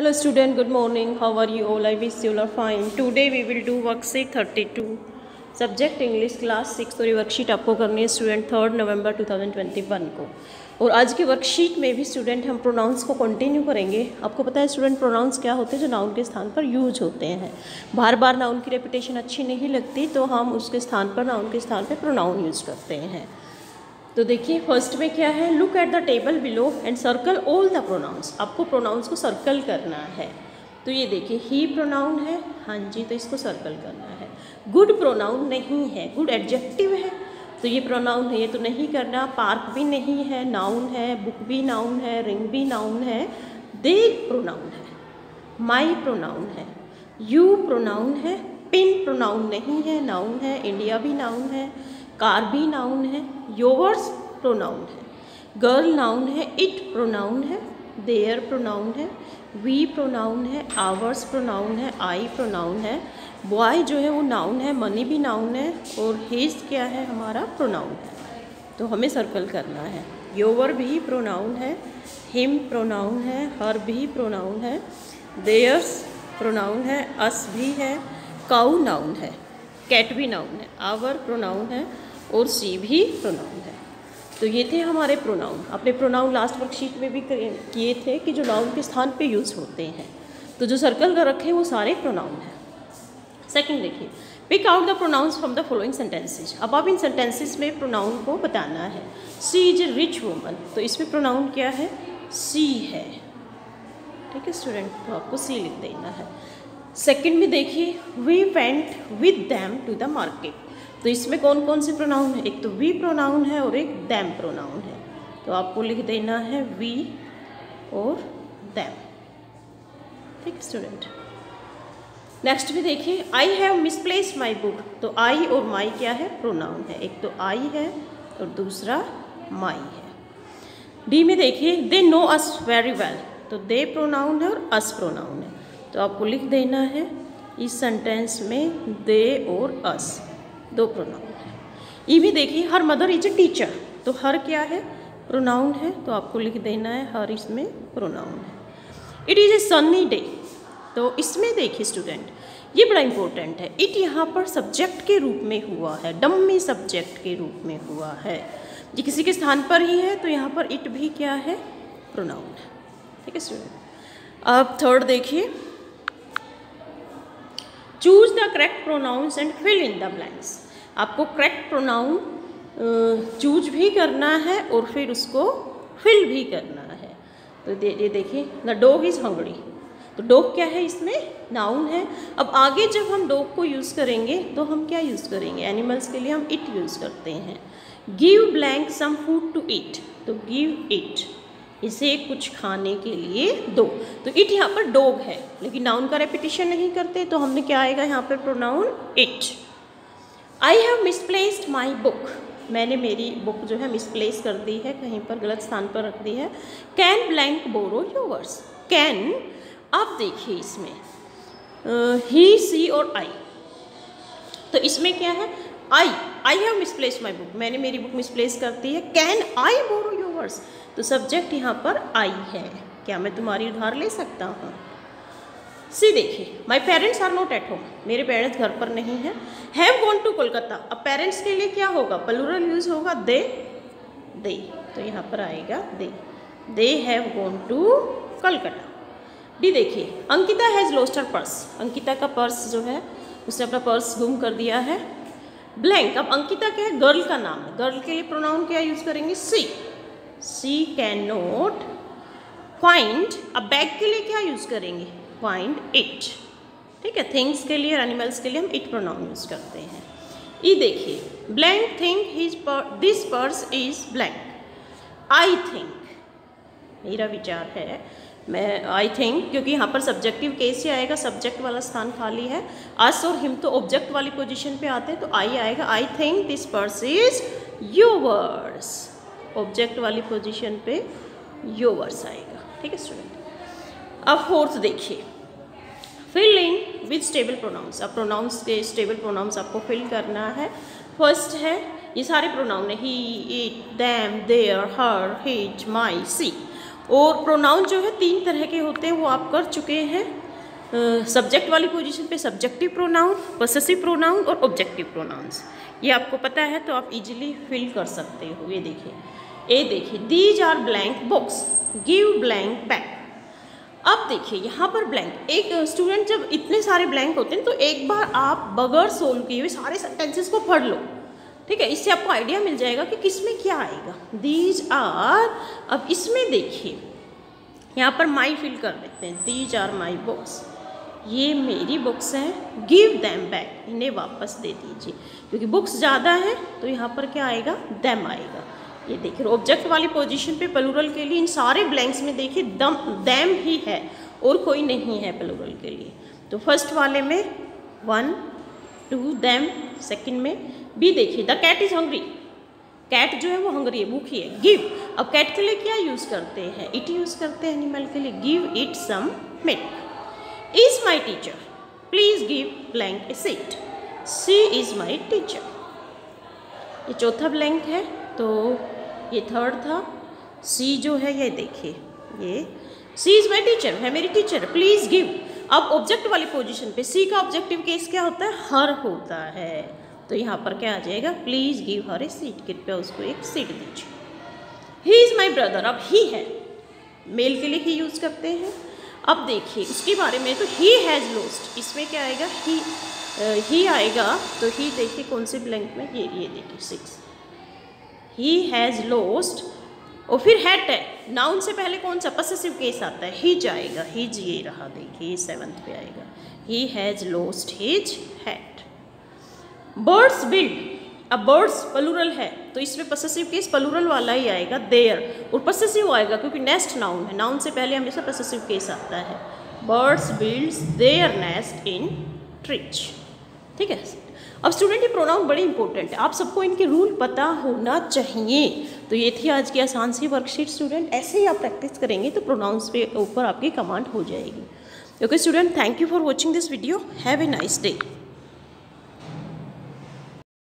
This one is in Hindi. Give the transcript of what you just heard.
Hello student, good morning. How are you all? I wish you all are fine. Today we will do worksheet 32, subject English class 6 और ये वर्कशीट आपको करनी है स्टूडेंट 3 नवंबर 2021 को। और आज की वर्कशीट में भी स्टूडेंट हम प्रोनाउंस को कंटिन्यू करेंगे। आपको पता है स्टूडेंट प्रोनाउंस क्या होते हैं, जो नाउन के स्थान पर यूज होते हैं। बार बार नाउन की रेपिटेशन अच्छी नहीं लगती तो हम उसके स्थान पर नाउन के स्थान पर प्रोनाउन यूज करते हैं। तो देखिए फर्स्ट में क्या है, look at the table below and circle all the pronouns. आपको प्रोनाउंस को सर्कल करना है। तो ये देखिए ही प्रोनाउन है, हाँ जी, तो इसको सर्कल करना है। गुड प्रोनाउन नहीं है, गुड एडजेक्टिव है, तो ये प्रोनाउन है, ये तो नहीं करना। पार्क भी नहीं है, नाउन है। बुक भी नाउन है, रिंग भी नाउन है। दे प्रोनाउन है, माई प्रोनाउन है, यू प्रोनाउन है। पिन प्रोनाउन नहीं है, नाउन है। इंडिया भी नाउन है, कार भी नाउन है। योवर्स प्रोनाउन है, गर्ल नाउन है, इट प्रोनाउन है, देयर प्रोनाउन है, वी प्रोनाउन है, आवर्स प्रोनाउन है, आई प्रोनाउन है। बॉय जो है वो नाउन है, मनी भी नाउन है, और हिज क्या है, हमारा प्रोनाउन है, तो हमें सर्कल करना है। योवर भी प्रोनाउन है, हिम प्रोनाउन है, हर भी प्रोनाउन है, देयर्स प्रोनाउन है, अस भी है, काउ नाउन है, कैट भी नाउन है, आवर प्रोनाउन है, और सी भी प्रोनाउन है। तो ये थे हमारे प्रोनाउन। अपने प्रोनाउन लास्ट वर्कशीट में भी किए थे कि जो नाउन के स्थान पे यूज़ होते हैं। तो जो सर्कल कर रखे हैं वो सारे प्रोनाउन हैं। सेकंड देखिए, pick out the pronouns from the following sentences. अब आप इन सेंटेंसेज में प्रोनाउन को बताना है। She is a rich woman, तो इसमें प्रोनाउन क्या है, सी है। ठीक है स्टूडेंट, तो आपको सी लिख देना है। सेकंड में देखिए, we went with them to the market, तो इसमें कौन कौन से प्रोनाउन है, एक तो वी प्रोनाउन है और एक दैम प्रोनाउन है, तो आपको लिख देना है वी और दैम। ठीक है स्टूडेंट, नेक्स्ट भी देखिए, I have misplace my book, तो आई और माई क्या है, प्रोनाउन है, एक तो आई है और दूसरा माई है। डी में देखिए, they know us very well, तो दे प्रोनाउन है और अस प्रोनाउन है, तो आपको लिख देना है इस सेंटेंस में दे और अस, दो प्रोनाउन है। ये भी देखिए, her mother is a teacher, तो हर क्या है, प्रोनाउन है, तो आपको लिख देना है हर इसमें प्रोनाउन है। It is a sunny day, तो इसमें देखिए स्टूडेंट ये बड़ा इम्पोर्टेंट है, इट यहाँ पर सब्जेक्ट के रूप में हुआ है, डम्मी सब्जेक्ट के रूप में हुआ है, ये किसी के स्थान पर ही है, तो यहाँ पर इट भी क्या है, प्रोनाउन है। ठीक है स्टूडेंट, अब थर्ड देखिए, choose the correct pronouns and fill in the blanks. आपको करेक्ट प्रोनाउन चूज भी करना है और फिर उसको फिल भी करना है। तो ये देखिए, द डॉग इज़ हंगरी, तो डॉग क्या है, इसमें नाउन है। अब आगे जब हम डॉग को यूज़ करेंगे तो हम क्या यूज़ करेंगे, एनिमल्स के लिए हम इट यूज़ करते हैं। Give blank some food to eat, तो गिव इट, इसे कुछ खाने के लिए दो, तो इट यहाँ पर डॉग है, लेकिन नाउन का रेपिटेशन नहीं करते, तो हमने क्या आएगा यहाँ पर, pronoun it. I have misplaced my book, मैंने मेरी बुक जो है मिसप्लेस कर दी है, कहीं पर गलत स्थान पर रख दी है। Can blank borrow yours, can आप देखिए इसमें ही सी और आई, तो इसमें क्या है, I have misplaced my book, मैंने मेरी बुक मिसप्लेस कर दी है। कैन आई बोरो योवर्स, तो सब्जेक्ट यहाँ पर आई है, क्या मैं तुम्हारी उधार ले सकता हूँ। सी देखिए, my parents are not at home, मेरे पेरेंट्स घर पर नहीं हैं। हैव गॉन टू कोलकाता, अब पेरेंट्स के लिए क्या होगा, प्लूरल यूज होगा दे, दे, तो यहाँ पर आएगा they, they have gone to Kolkata. D देखिए, Ankita has lost her purse, Ankita का पर्स जो है उसने अपना पर्स गुम कर दिया है। ब्लैंक, अब अंकिता क्या है, गर्ल का नाम है, गर्ल के लिए प्रोनाउन क्या यूज़ करेंगे, सी। She cannot find, अब बैग के लिए क्या यूज़ करेंगे, find it। ठीक है, things के लिए और animals के लिए हम it pronoun यूज़ करते हैं। ये देखिए, blank think his this purse is blank, I think, मेरा विचार है, मैं आई थिंक, क्योंकि यहाँ पर सब्जेक्टिव केस ही आएगा, सब्जेक्ट वाला स्थान खाली है। अस और हिम तो ऑब्जेक्ट वाली पोजिशन पे आते हैं, तो आई आएगा। I think this purse is yours, object वाली पोजीशन पे योवर्स आएगा। ठीक है स्टूडेंट, अब फोर्थ देखिए, fill in with suitable pronouns. अब प्रोनाउंस के स्टेबल प्रोनाउंस आपको फिल करना है। फर्स्ट है, ये सारे प्रोनाउन है, he, it, them, their, her, his, my, she, और प्रोनाउन जो है तीन तरह के होते हैं, वो आप कर चुके हैं। सब्जेक्ट वाली पोजीशन पे सब्जेक्टिव प्रोनाउन, पसेसिव प्रोनाउन और ऑब्जेक्टिव प्रोनाउंस, ये आपको पता है तो आप इजीली फिल कर सकते हो। ये देखिए, ए देखिए, these are blank box, give blank back. अब देखिए यहाँ पर ब्लैंक, एक स्टूडेंट जब इतने सारे ब्लैंक होते हैं तो एक बार आप बगैर सोल्व किए हुए सारे सेंटेंसेस को पढ़ लो, ठीक है। इससे आपको आइडिया मिल जाएगा कि किस में क्या आएगा। दीज आर, अब इसमें देखिए यहाँ पर माई फिल कर देते हैं, दीज आर माई बॉक्स, ये मेरी बुक्स हैं। गिव देम बैक, इन्हें वापस दे दीजिए, क्योंकि बुक्स ज़्यादा हैं तो यहाँ पर क्या आएगा, देम आएगा। ये देखिए ऑब्जेक्ट वाली पोजीशन पे प्लूरल के लिए इन सारे ब्लैंक्स में देखिए दम देम ही है और कोई नहीं है प्लूरल के लिए। तो फर्स्ट वाले में वन टू देम, सेकंड में बी देखिए, the cat is hungry, cat जो है वो हंग्री है, भूखी है। गिव, अब कैट के लिए क्या यूज़ करते हैं, इट यूज़ करते हैं एनिमल के लिए। Give it some milk. Is my teacher, please give blank a seat, she is my teacher. ये चौथा ब्लैंक है, तो ये थर्ड था। सी जो है ये देखिए, ये सी इज़ माई टीचर, है मेरी टीचर। प्लीज़ गिव, अब ऑब्जेक्ट वाली पोजीशन पे सी का ऑब्जेक्टिव केस क्या होता है, हर होता है, तो यहाँ पर क्या आ जाएगा, please give her a seat, कृपया उसको एक सीट दीजिए। ही इज़ माई ब्रदर, अब ही है मेल के लिए ही यूज़ करते हैं। अब देखिए उसके बारे में, तो ही हैज़ लॉस्ट, इसमें क्या आएगा, ही आएगा, तो ही देखिए कौन से ब्लैंक में, ये देखिए सिक्स, ही हैज़ लॉस्ट। और फिर हैट है, नाउन से पहले कौन सा पसेसिव केस आता है, ही जाएगा, हीज ये रहा देखिए, सेवन्थ पे आएगा, he has lost his hat. Birds build, अब बर्ड्स प्लूरल है तो इसमें पसेसिव केस प्लूरल वाला ही आएगा, देयर, और पसेसिव आएगा क्योंकि नेस्ट नाउन है, नाउन से पहले हमेशा पसेसिव केस आता है। Birds builds their nest in trees, ठीक है। अब स्टूडेंट ये प्रोनाउन बड़े इंपॉर्टेंट है, आप सबको इनके रूल पता होना चाहिए। तो ये थी आज की आसान सी वर्कशीट स्टूडेंट, ऐसे ही आप प्रैक्टिस करेंगे तो प्रोनाउंस पे ऊपर आपकी कमांड हो जाएगी। Okay student, thank you for watching this video, have a nice day.